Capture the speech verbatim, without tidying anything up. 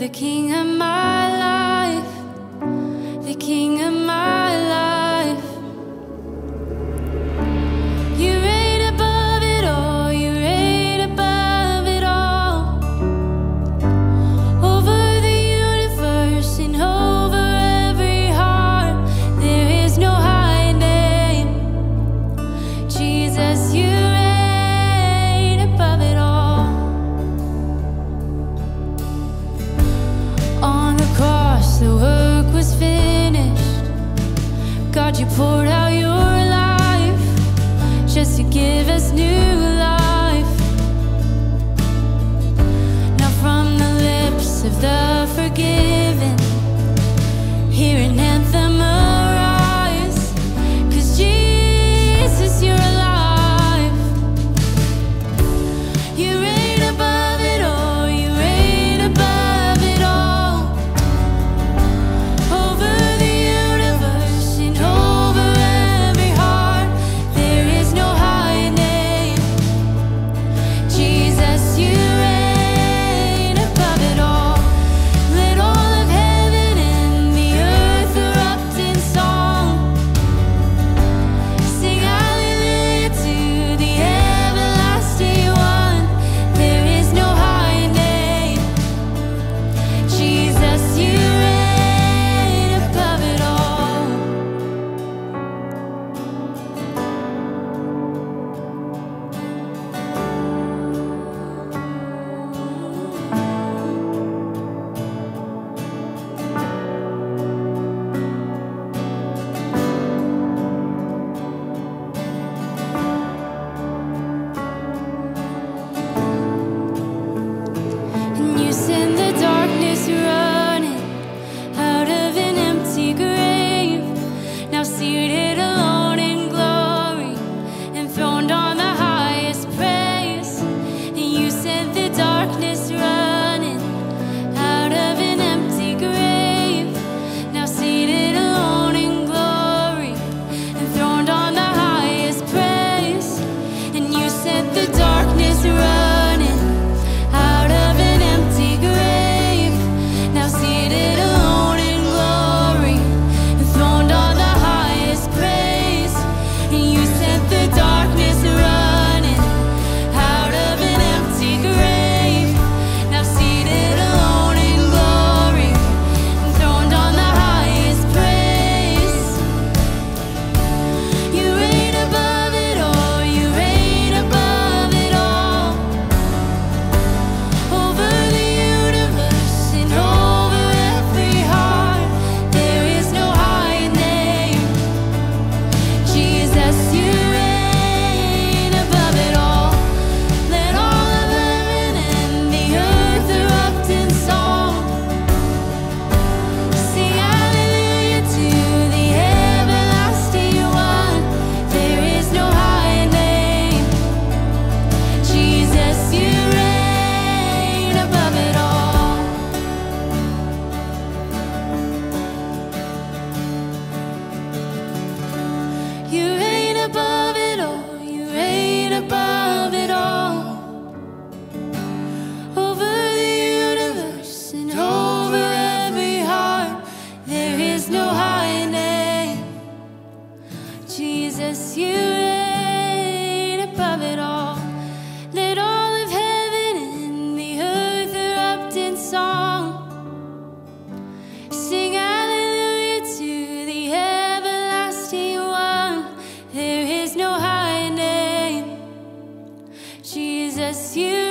the king of my life, the king of my life. You're right above it all, you're right above it all. Over the universe and over every heart, there is no hiding. Jesus, you you poured out your life just to give us new life. Now from the lips of the forgiven, hear an anthem arise, 'cause Jesus, you're alive. You're right above it all, you're right above it all. Over Jesus, you reign above it all. Let all of heaven and the earth erupt in song. Sing hallelujah to the everlasting one. There is no higher name. Jesus, you